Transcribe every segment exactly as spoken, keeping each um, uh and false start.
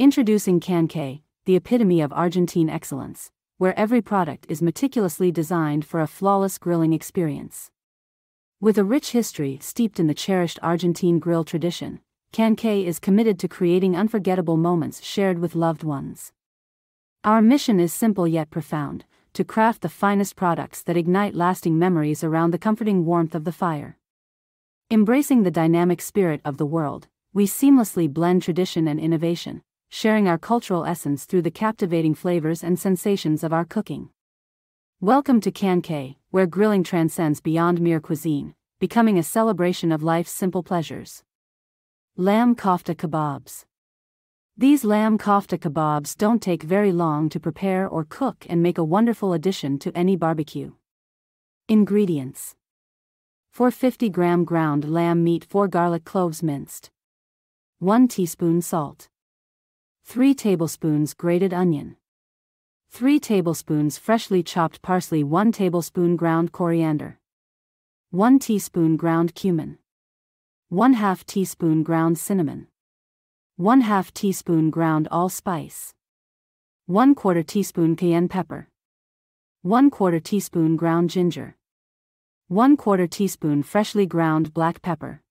Introducing Kankay, the epitome of Argentine excellence, where every product is meticulously designed for a flawless grilling experience. With a rich history steeped in the cherished Argentine grill tradition, Kankay is committed to creating unforgettable moments shared with loved ones. Our mission is simple yet profound: to craft the finest products that ignite lasting memories around the comforting warmth of the fire. Embracing the dynamic spirit of the world, we seamlessly blend tradition and innovation, sharing our cultural essence through the captivating flavors and sensations of our cooking. Welcome to Kankay, where grilling transcends beyond mere cuisine, becoming a celebration of life's simple pleasures. Lamb kofta kebabs. These lamb kofta kebabs don't take very long to prepare or cook and make a wonderful addition to any barbecue. Ingredients: four hundred fifty grams ground lamb meat, four garlic cloves minced, one teaspoon salt, three tablespoons grated onion, three tablespoons freshly chopped parsley, one tablespoon ground coriander, one teaspoon ground cumin, one half teaspoon ground cinnamon, one half teaspoon ground allspice, one quarter teaspoon cayenne pepper, one quarter teaspoon ground ginger, one quarter teaspoon freshly ground black pepper.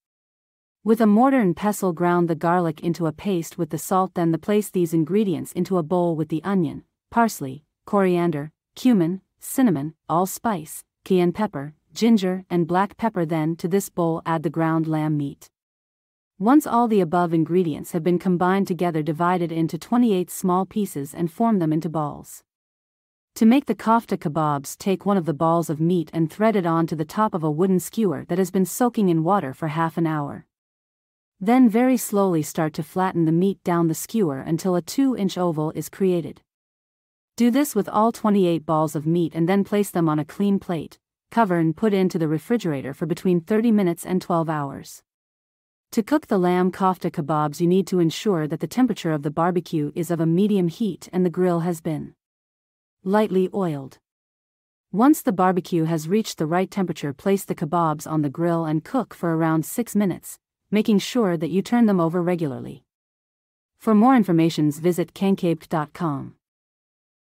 With a mortar and pestle, ground the garlic into a paste with the salt, then place these ingredients into a bowl with the onion, parsley, coriander, cumin, cinnamon, allspice, cayenne pepper, ginger and black pepper. Then to this bowl add the ground lamb meat. Once all the above ingredients have been combined together, divide it into twenty-eight small pieces and form them into balls. To make the kofta kebabs, take one of the balls of meat and thread it onto the top of a wooden skewer that has been soaking in water for half an hour. Then very slowly start to flatten the meat down the skewer until a two-inch oval is created. Do this with all twenty-eight balls of meat and then place them on a clean plate, cover and put into the refrigerator for between thirty minutes and twelve hours. To cook the lamb kofta kebabs, you need to ensure that the temperature of the barbecue is of a medium heat and the grill has been lightly oiled. Once the barbecue has reached the right temperature, place the kebabs on the grill and cook for around six minutes. Making sure that you turn them over regularly. For more information, visit kankay dot com.